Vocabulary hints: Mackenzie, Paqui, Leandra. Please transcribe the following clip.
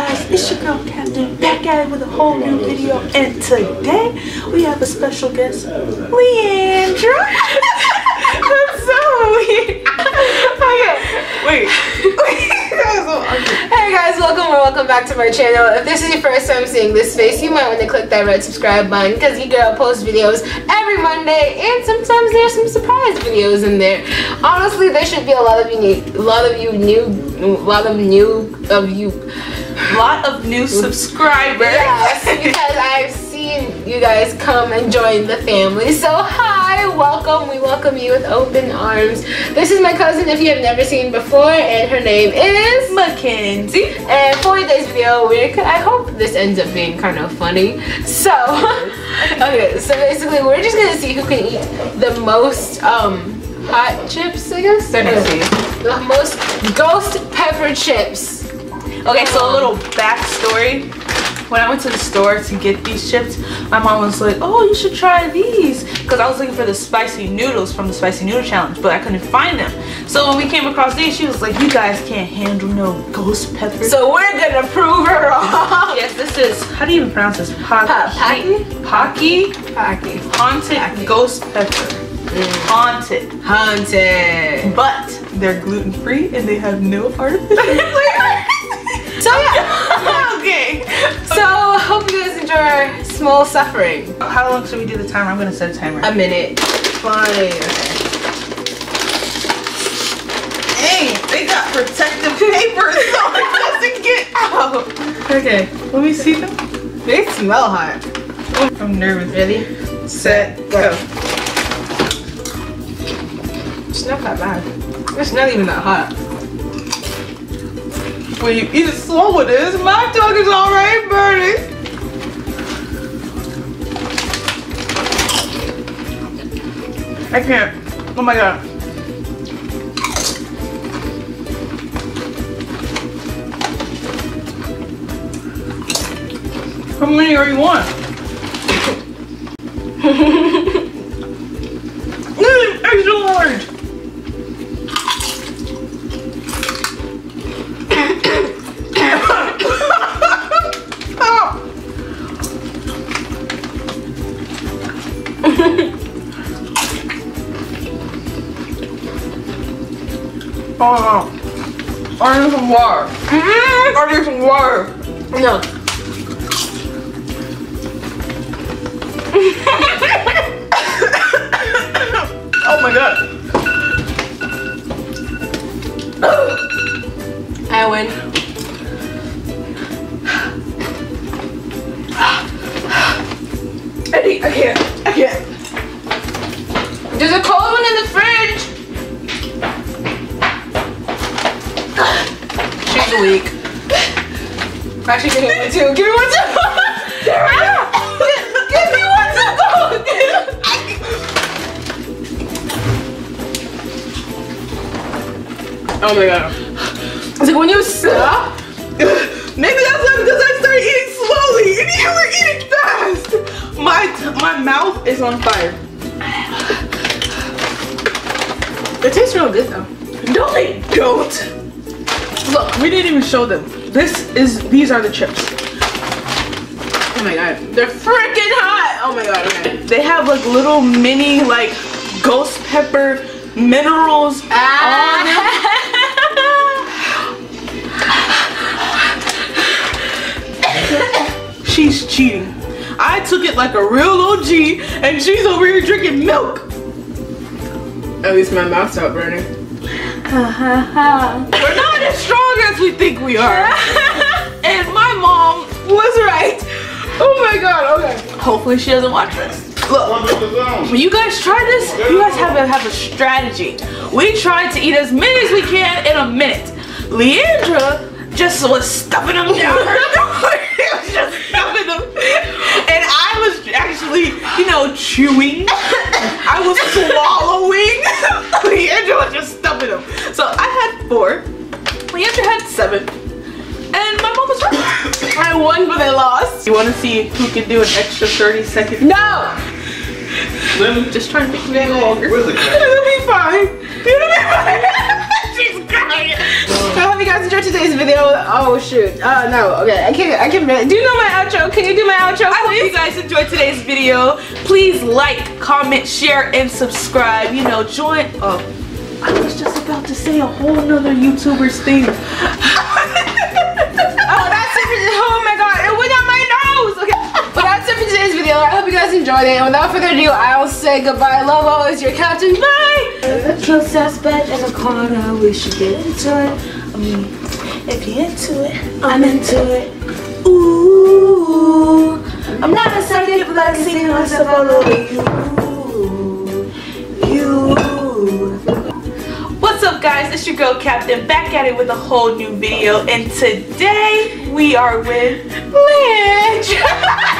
guys, it's your girl Captain back at it with a whole new video, and today we have a special guest, Leandra. That's so weird. Okay, wait. Hey guys, welcome back to my channel. If this is your first time seeing this face, you might want to click that red subscribe button because your girl posts videos every Monday, and sometimes there's some surprise videos in there. Honestly, there should be a lot of new subscribers. Yes, because I've seen you guys come and join the family. So hi, welcome. We welcome you with open arms. This is my cousin, if you have never seen before, and her name is Mackenzie. And for today's video, I hope this ends up being kind of funny. So okay, so basically we're just gonna see who can eat the most hot chips, I guess. The most ghost pepper chips. Okay, so a little backstory. When I went to the store to get these chips, my mom was like, oh, you should try these. Because I was looking for the spicy noodles from the spicy noodle challenge, but I couldn't find them. So when we came across these, she was like, you guys can't handle no ghost pepper. So we're gonna prove her wrong. Yes, this is, how do you even pronounce this? Paqui? Paqui? Paqui. Haunted Paqui. Ghost pepper. Haunted. Haunted. But they're gluten free and they have no artificial flavor. So yeah. Okay. So hope you guys enjoy our small suffering. How long should we do the timer? I'm gonna set a timer. A minute. Fine. Okay. Hey, they got protective paper so it doesn't get out. Okay. Let me see them. They smell hot. I'm nervous. Ready? Set. Go. It's not that bad. It's not even that hot. When you eat it slow with this, my tongue is already burning. I can't. Oh my god. How many are you want? This is extra large. Oh, I need some water. I need some water. No. Oh my god. I win. I can't. I can't. There's a cold one in the fridge. Week. Actually, give me one too. Give me one too. Give me one too. Oh my god. It's like when you stop. Maybe that's why, because I started eating slowly and you were eating fast. My mouth is on fire. It tastes real good though. No, they don't. Look, we didn't even show them. These are the chips. Oh my god, they're freaking hot! Oh my god, okay. They have like little mini like ghost pepper minerals on them. She's cheating. I took it like a real OG and she's over here drinking milk. At least my mouth's not burning. We're not as strong as we think we are. And my mom was right. Oh my god, okay. Hopefully she doesn't watch this. Look, when you guys try this, you guys have a strategy. We tried to eat as many as we can in a minute. Leandra just was stuffing them down her throat. Just stuffing them. And I was actually, you know, chewing. I was swallowing. Leandra was just stuffing them. So I had 4. Leandra had 7. And my mom was right. I won, but I lost. You want to see who can do an extra 30 seconds? No! Let me just try to make me longer. It'll be fine. She's crying. I hope you guys guys enjoyed today's video. Oh shoot. No. Okay. I can't. Do you know my outro? Can you do my outro, please? I hope you guys enjoyed today's video. Please like, comment, share, and subscribe. You know, join. Oh, I was just about to say a whole nother YouTuber's thing. Oh, that's it for this. Oh my god, it went on my nose. Okay, well, that's it for today's video. I hope you guys enjoyed it. And without further ado, I'll say goodbye. Love always your captain. Bye. There's a cute ass bed in the corner. We should get into it. I mean, if you're into it, I'm into it. Ooh, I'm not a psychic, but I can see myself all over you. What's up, guys? It's your girl Captain back at it with a whole new video, and today we are with Leandra.